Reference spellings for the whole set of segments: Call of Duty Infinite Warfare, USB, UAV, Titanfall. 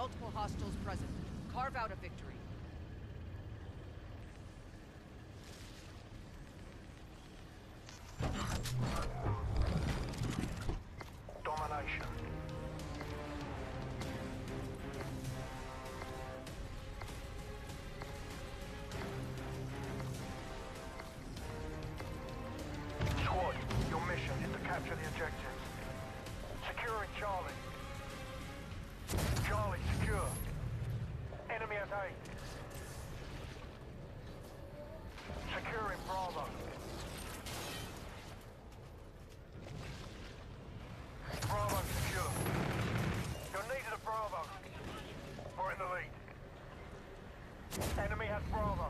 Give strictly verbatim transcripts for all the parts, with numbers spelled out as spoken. multiple hostiles present. Carve out a victory. Domination. Squad, your mission is to capture the objectives. Securing Charlie. Charlie, secure. Enemy at eight. Securing Bravo. Bravo secure. You're needed at Bravo. We're in the lead. Enemy has Bravo.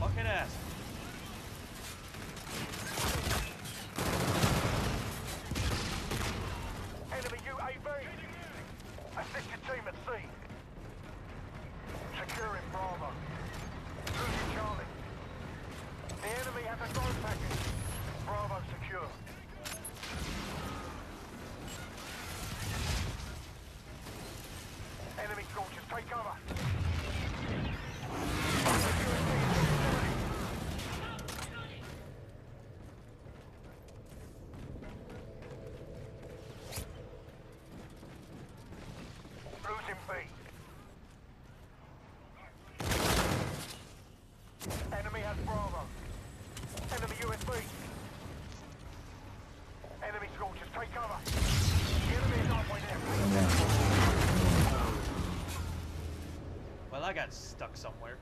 Fucking ass. Enemy U A V. Assist your team at sea. Securing Bravo. Losing Charlie. The enemy has a gold package. Bravo secure. Enemy scorches, take cover. Well, I got stuck somewhere.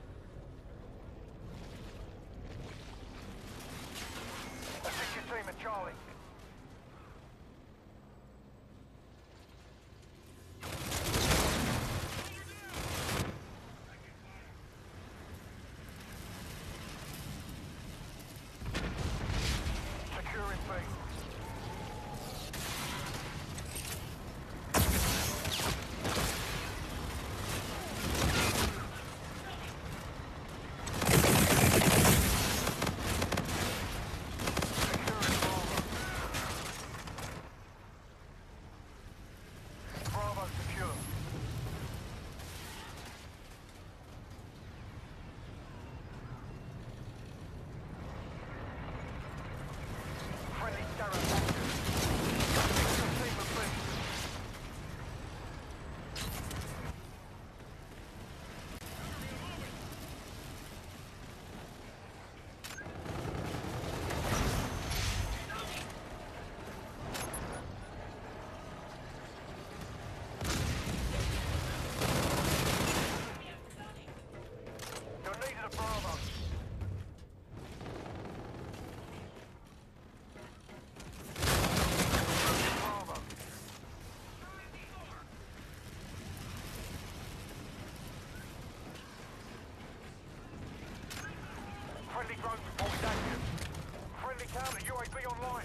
Assist your team at Charlie. Friendly counter U A V online.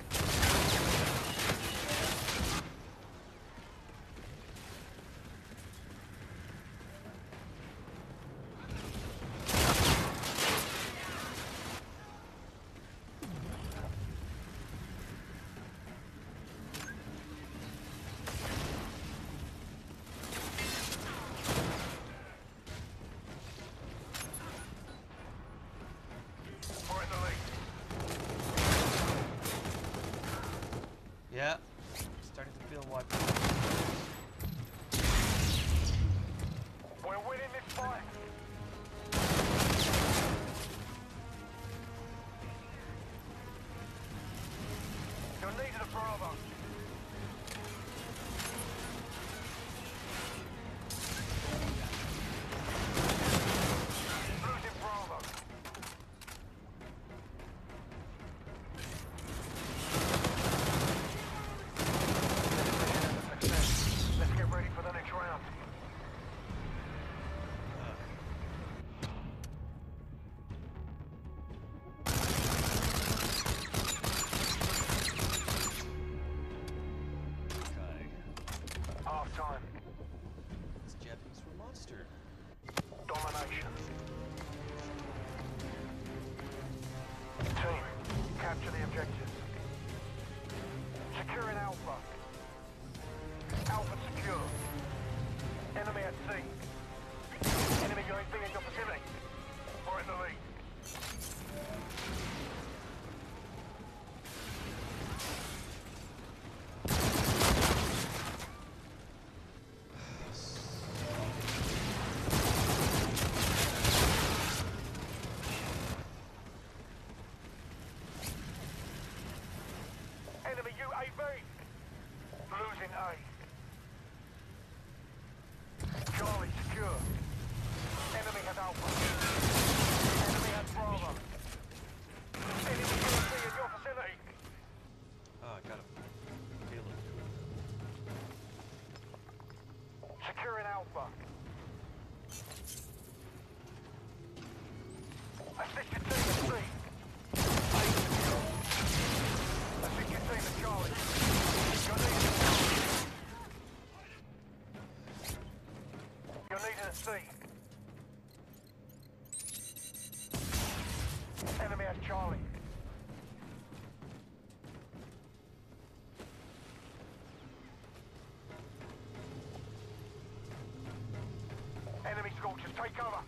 Just take cover.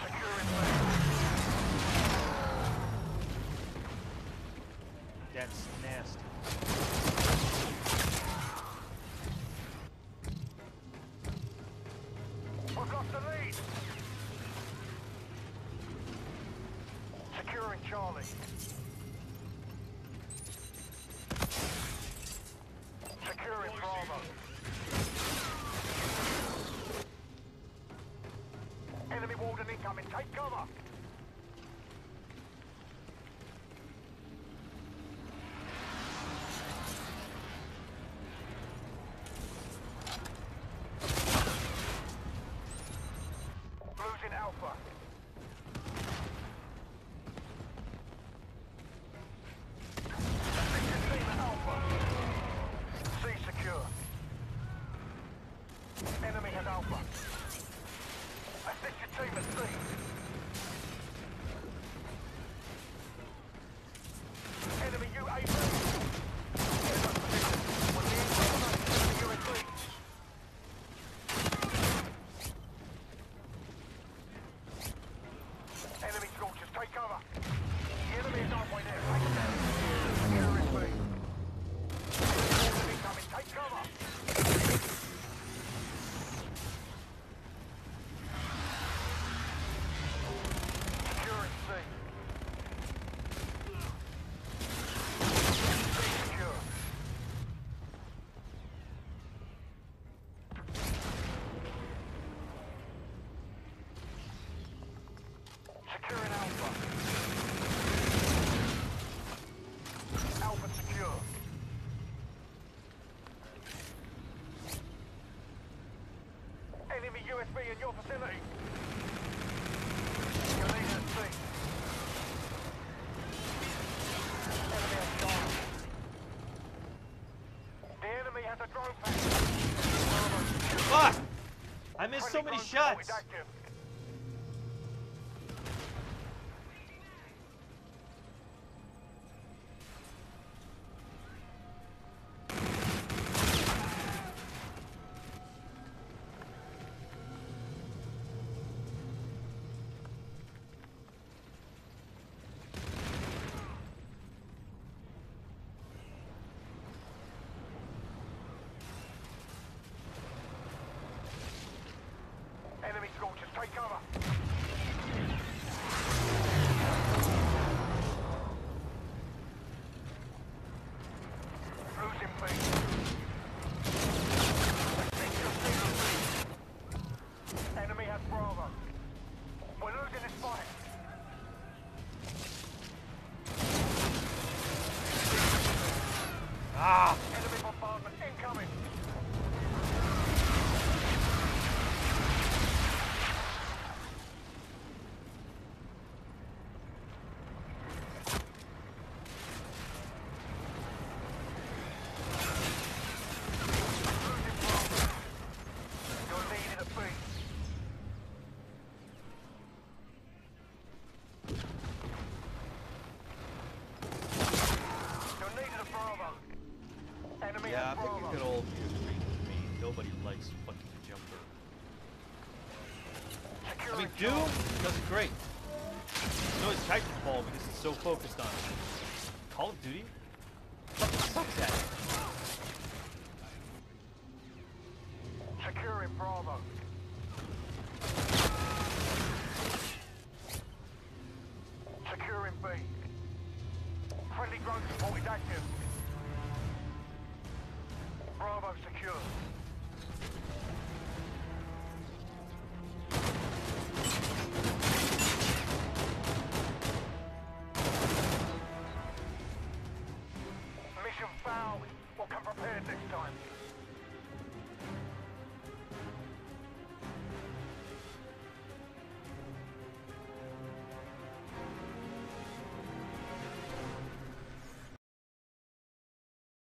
Securing land. That's nasty. We've lost the lead. Securing Charlie. Securing Bravo. Enemy warden incoming, take cover! Losing Alpha. Assisted team at Alpha. C secure. Enemy has Alpha. Assist your team at sea. Enemy U A V. We're being dominated by the U A V. Enemy scorches, take cover. The enemy is halfway there. Take it down. Secure is me. Enemy coming, take cover. U S B in your facility. Your leader is seen. Enemy has gone. The enemy has a drone pack. Fuck! I missed so many shots. Doom does it great. So is Titanfall because it's so focused on it. Call of Duty fucking sucks at it.